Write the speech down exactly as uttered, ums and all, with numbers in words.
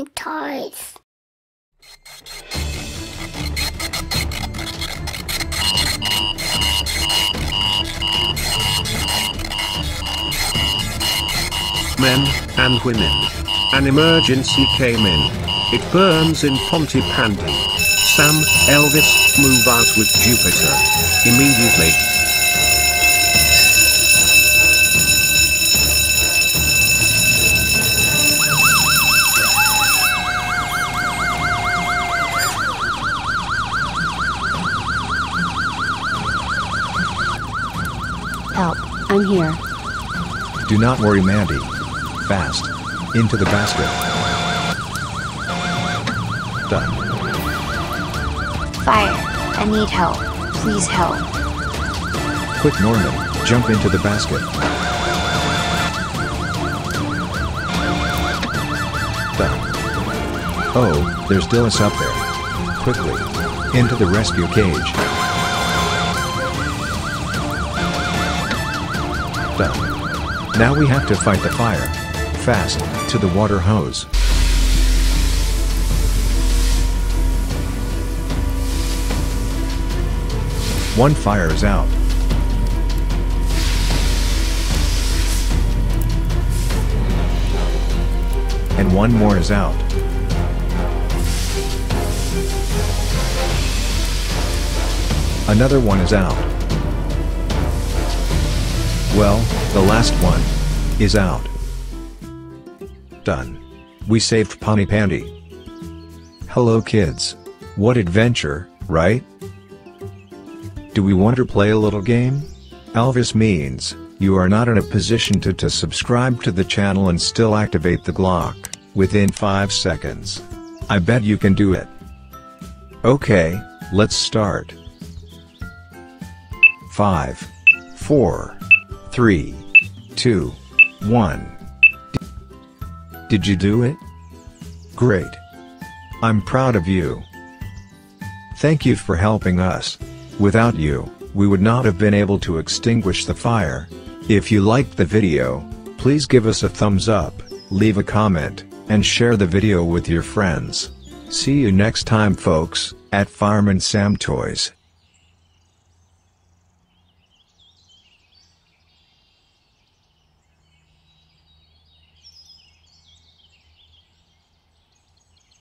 some toys. Men and women. An emergency came in. It burns in Pontypandy. Sam, Elvis, move out with Jupiter. Immediately. Help, I'm here. Do not worry, Mandy. Fast. Into the basket. Done. Fire. I need help. Please help. Quick, Norman. Jump into the basket. Done. Oh, there's Dillis up there. Quickly. Into the rescue cage. Done. Now we have to fight the fire. Fast, to the water hose. One fire is out. And one more is out. Another one is out. Well, the last one is out. Done. We saved Pontypandy. Hello kids. What adventure, right? Do we want to play a little game? Elvis means, you are not in a position to, to subscribe to the channel and still activate the Glock, within five seconds. I bet you can do it. Okay, let's start. five, four, three, two, one. Did you do it? Great. I'm proud of you. Thank you for helping us. Without you, we would not have been able to extinguish the fire. If you liked the video, please give us a thumbs up, leave a comment, and share the video with your friends. See you next time folks, at Fireman Sam Toys.